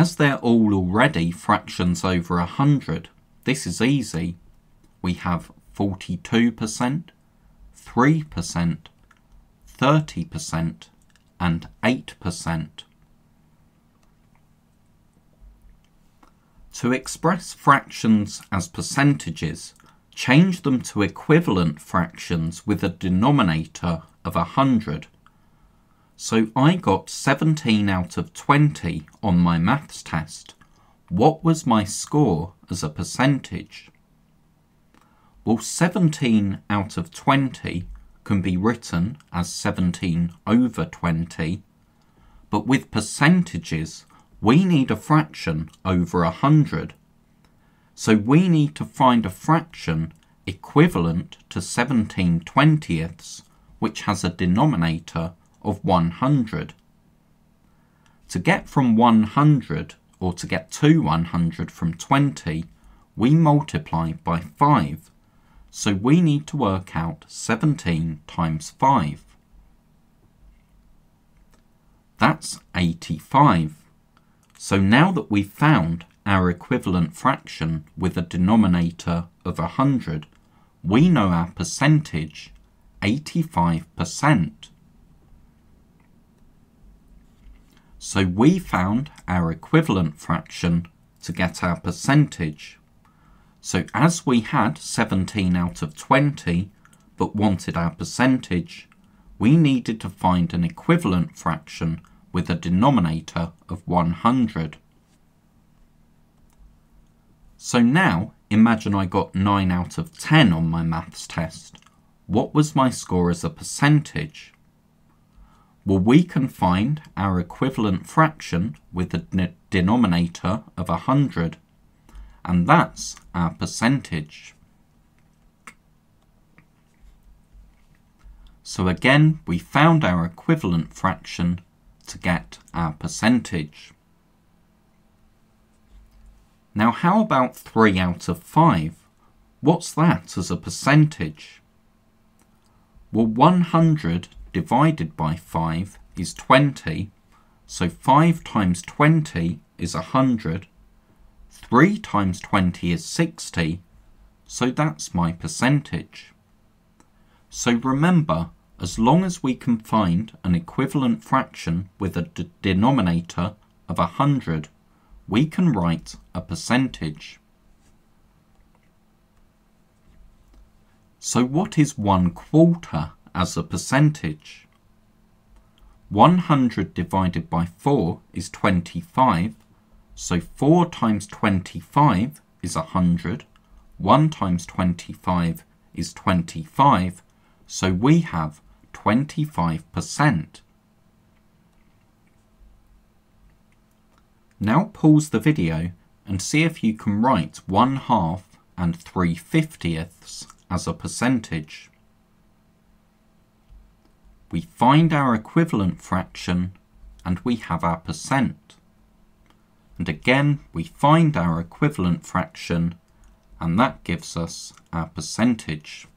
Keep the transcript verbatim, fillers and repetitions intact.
as they're all already fractions over one hundred, this is easy. We have forty-two percent, three percent, thirty percent and eight percent. To express fractions as percentages, change them to equivalent fractions with a denominator of one hundred. So I got seventeen out of twenty on my maths test. What was my score as a percentage? Well, seventeen out of twenty can be written as seventeen over twenty, but with percentages we need a fraction over one hundred. So we need to find a fraction equivalent to seventeen twentieths, which has a denominator of one hundred. To get from one hundred, or to get to one hundred from twenty, we multiply by five. So we need to work out seventeen times five. That's eighty-five. So now that we've found our equivalent fraction with a denominator of one hundred, we know our percentage, eighty-five percent. So we found our equivalent fraction to get our percentage. So as we had seventeen out of twenty, but wanted our percentage, we needed to find an equivalent fraction with a denominator of one hundred. So now, imagine I got nine out of ten on my maths test. What was my score as a percentage? Well, we can find our equivalent fraction with a denominator of one hundred, and that's our percentage. So again, we found our equivalent fraction to get our percentage. Now how about three out of five? What's that as a percentage? Well, one hundred divided by five is twenty, so five times twenty is one hundred, three times twenty is sixty, so that's my percentage. So remember, as long as we can find an equivalent fraction with a d denominator of one hundred, we can write a percentage. So what is one quarter as a percentage? one hundred divided by four is twenty-five, so four times twenty-five is one hundred, one times twenty-five is twenty-five, so we have twenty-five percent. Now pause the video and see if you can write one half and three fiftieths as a percentage. We find our equivalent fraction and we have our percent. And again, we find our equivalent fraction and that gives us our percentage.